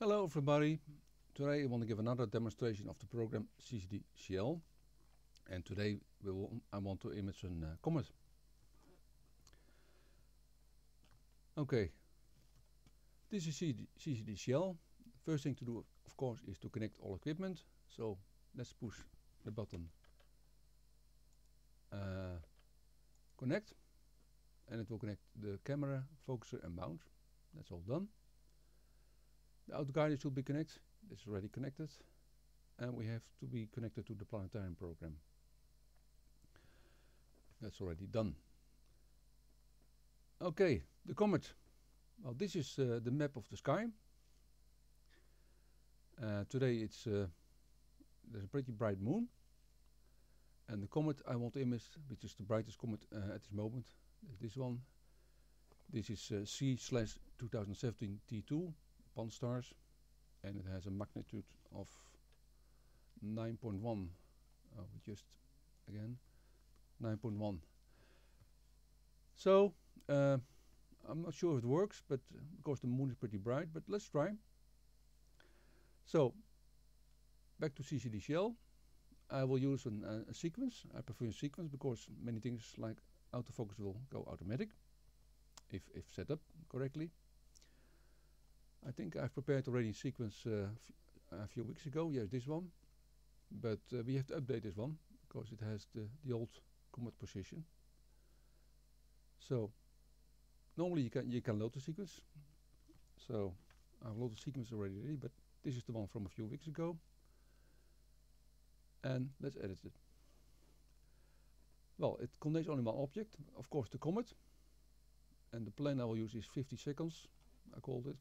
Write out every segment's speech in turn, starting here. Hello everybody, today I want to give another demonstration of the program CCDCiel, and today I want to image a comet. Okay, this is CCDCiel. First thing to do of course is to connect all equipment, so let's push the button connect, and it will connect the camera, focuser and mount. That's all done. The autoguider should be connected. It's already connected, and we have to be connected to the planetarium program. That's already done. Okay, the comet. Well, this is the map of the sky. Today it's there's a pretty bright moon, and the comet I want to image, which is the brightest comet at this moment, this one. This is C/2017 T2. PanSTARRS, and it has a magnitude of 9.1. Again 9.1. So I'm not sure if it works, but because the moon is pretty bright, but let's try. So back to CCDCiel. I will use a sequence. I prefer a sequence because many things like autofocus will go automatic if set up correctly. I think I've prepared already a sequence a few weeks ago. Yes, this one, but we have to update this one because it has the old comet position. So normally you can load the sequence. So I've loaded the sequence already, but this is the one from a few weeks ago. And let's edit it. Well, it contains only one object, of course the comet, and the plane I will use is 50 seconds. I called it.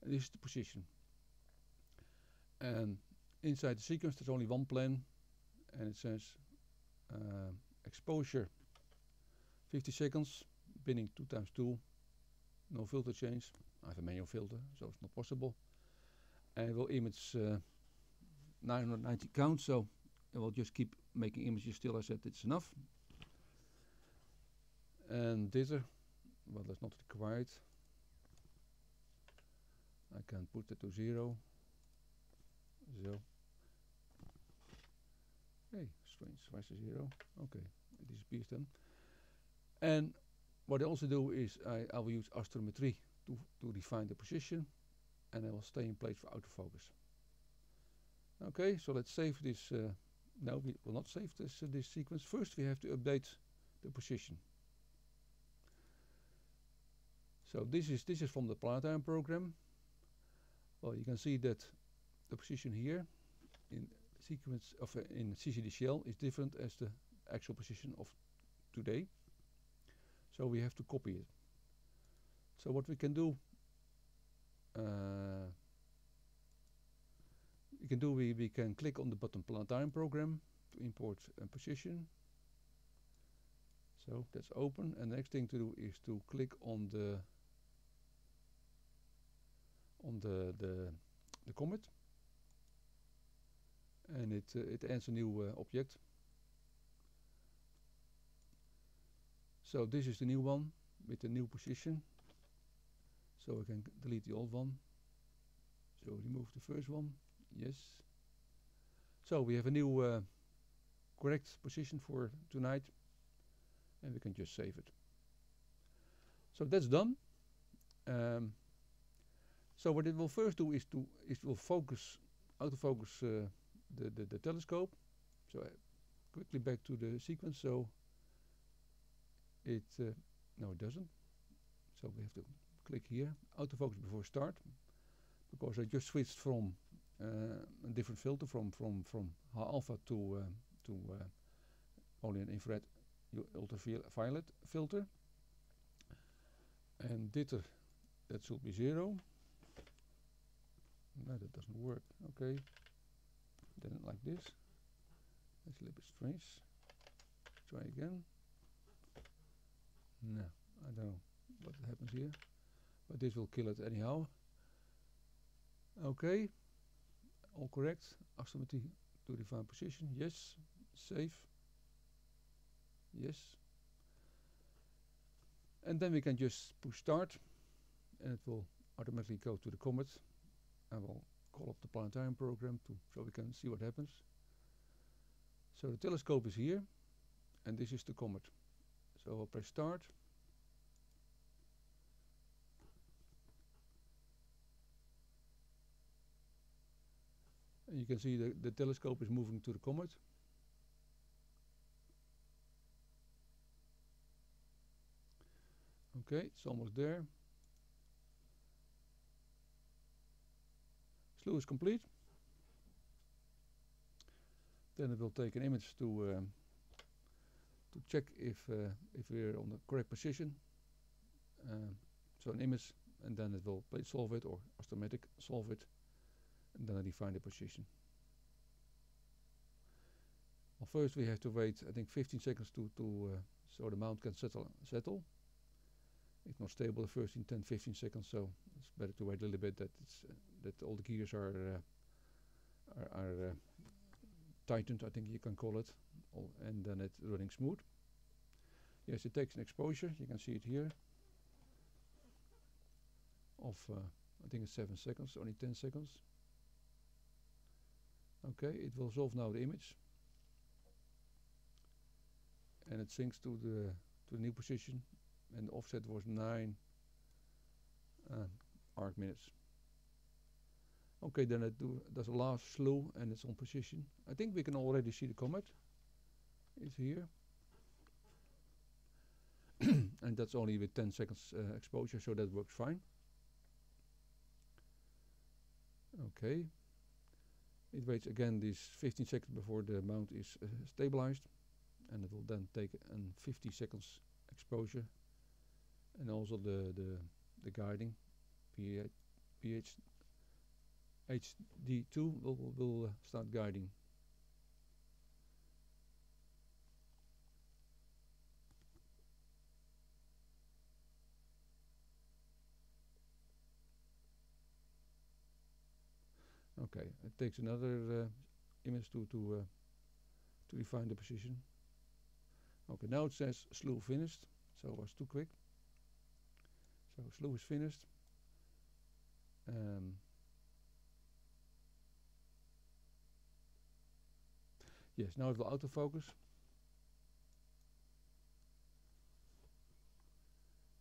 And this is the position, and inside the sequence there's only one plane, and it says exposure 50 seconds, binning 2 times 2, no filter change. I have a manual filter, so it's not possible, and it will image 990 counts, so it will just keep making images till I said it's enough. And dither, well, that's not required. I can put it to 0. So, hey, strange, why is it 0? Okay, it disappears then. And what I also do is I will use astrometry to refine the position, and I will stay in place for autofocus. Okay, so let's save this. No, we will not save this sequence. First we have to update the position. So this is from the planetarium program. Well, you can see that the position here in sequence of in CCDCiel is different as the actual position of today. So we have to copy it. So what we can do, we can click on the button planetarium program to import a position. So that's open, and the next thing to do is to click on the comet, and it adds a new object. So this is the new one with the new position, so we can delete the old one. So remove the first one, yes. So we have a new correct position for tonight, and we can just save it. So that's done. So what it will first do is it will focus, autofocus the telescope. So quickly back to the sequence. So it no, it doesn't. So we have to click here, autofocus before start, because I just switched from a different filter from H-alpha to only an infrared ultraviolet filter. And dither, that should be 0. No, that doesn't work. Okay, then like this. That's a little bit strange. Try again. No, I don't know what happens here, but this will kill it anyhow. Okay, all correct. Astrometry to define position. Yes. Save. Yes. And then we can just push start, and it will automatically go to the comet. and we'll call up the planetarium program so we can see what happens. So the telescope is here, and this is the comet. So I'll press start. And you can see the telescope is moving to the comet. Okay, it's almost there. Slew is complete. Then it will take an image to check if we're on the correct position. So an image, and then it will plate solve it or astrometric solve it, and then I define the position. Well, first we have to wait, I think, 15 seconds so the mount can settle. It's not stable the first in 10-15 seconds, so it's better to wait a little bit that all the gears are tightened, I think you can call it, and then it's running smooth. Yes, it takes an exposure, you can see it here, of I think it's 7 seconds, only 10 seconds. Okay, it will solve now the image, and it syncs to the new position. And the offset was 9 arc minutes. Okay, then it does a last slew and it's on position. I think we can already see the comet. It's here. And that's only with 10 seconds exposure, so that works fine. Okay. It waits again these 15 seconds before the mount is stabilized. And it will then take 50 seconds exposure. And also the guiding HD2 will start guiding. Okay, it takes another image to define the position. Okay, now it says slew finished, so it was too quick. So slew is finished. Yes, now it will autofocus.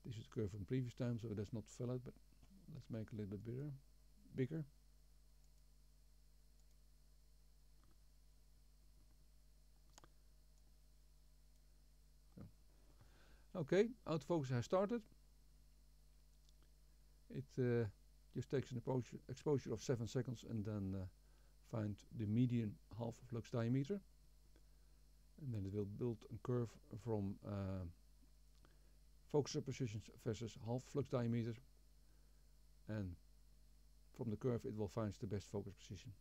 This is the curve from previous time, so that's not valid, but let's make it a little bit bigger. So. Okay, autofocus has started. It just takes an exposure of 7 seconds and then find the median half of flux diameter, and then it will build a curve from focuser positions versus half flux diameter, and from the curve it will find the best focus position.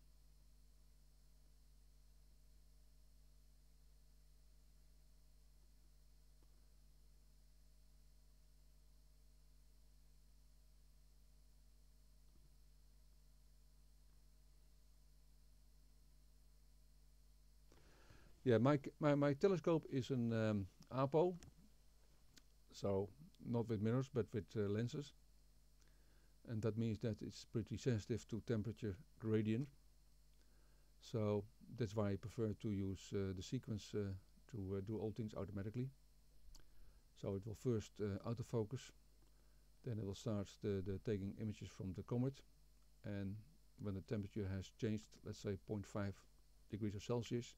Yeah, my telescope is an APO, so not with mirrors but with lenses, and that means that it's pretty sensitive to temperature gradient. So that's why I prefer to use the sequence to do all things automatically. So it will first autofocus, then it will start the taking images from the comet, and when the temperature has changed, let's say 0.5 degrees of Celsius,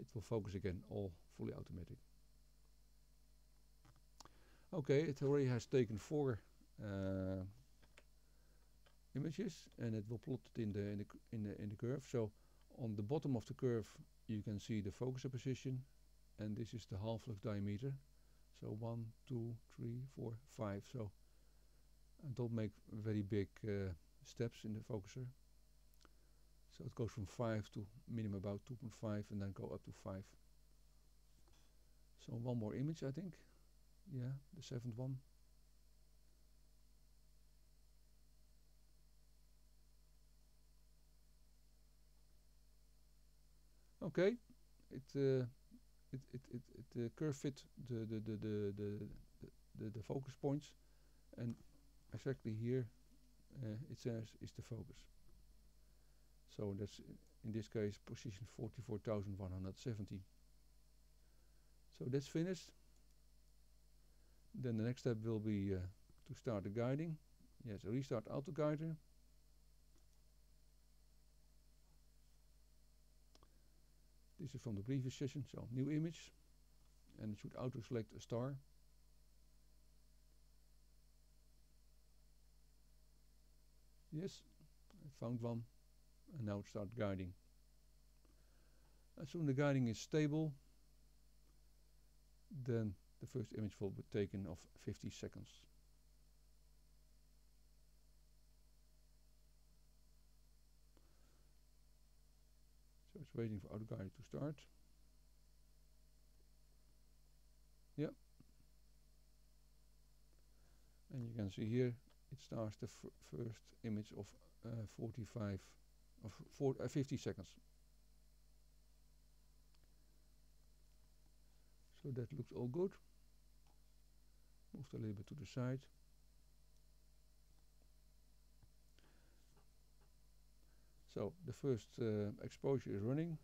it will focus again, all fully automatic. Okay, it already has taken 4 images, and it will plot it in the curve. So on the bottom of the curve you can see the focuser position, and this is the half flux diameter. So 1, 2, 3, 4, 5. So I don't make very big steps in the focuser. So it goes from 5 to minimum about 2.5, and then go up to 5. So one more image, I think. Yeah, the 7th one. Okay, the curve fit the focus points, and exactly here it says is the focus. So that's in this case position 44,117. So that's finished. Then the next step will be to start the guiding. Yes, restart AutoGuider. This is from the previous session, so new image. And it should auto select a star. Yes, I found one. And now start guiding. As soon as the guiding is stable, then the first image will be taken of 50 seconds. So it's waiting for AutoGuider to start. Yep. And you can see here it starts the first image of 50 seconds. So that looks all good. Moved a little bit to the side. So the first exposure is running,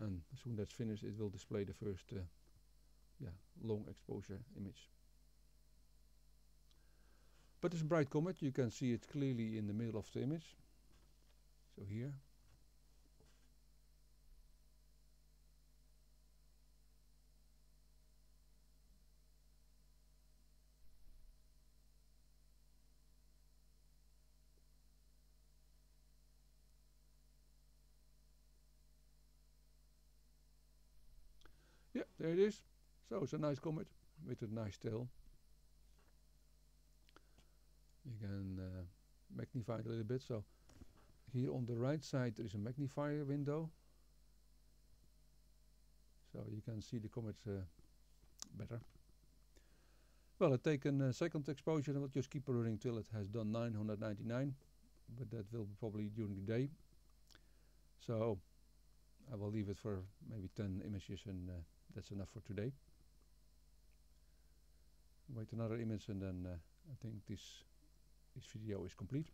and as soon as that's finished, it will display the first long exposure image. But it's a bright comet. You can see it clearly in the middle of the image. So here. Yeah, there it is. So it's a nice comet with a nice tail. You can magnify it a little bit. So here on the right side there is a magnifier window, so you can see the comet better. Well, I've taken a second exposure and we'll just keep running till it has done 999, but that will be probably during the day. So I will leave it for maybe 10 images and that's enough for today. Wait another image and then I think this video is complete.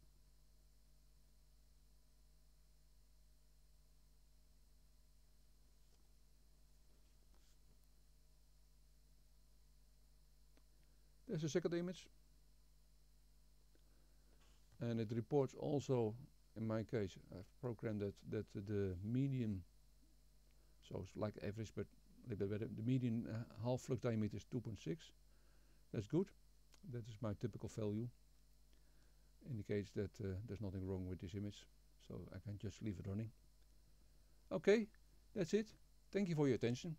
There's a second image, and it reports also, in my case, I've programmed that the median, so it's like average but a little bit better, the median half flux diameter is 2.6. That's good, that is my typical value. Indicates that there's nothing wrong with this image, so I can just leave it running. Okay, that's it. Thank you for your attention.